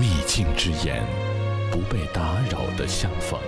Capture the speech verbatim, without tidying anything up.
秘境之眼，不被打扰的相逢。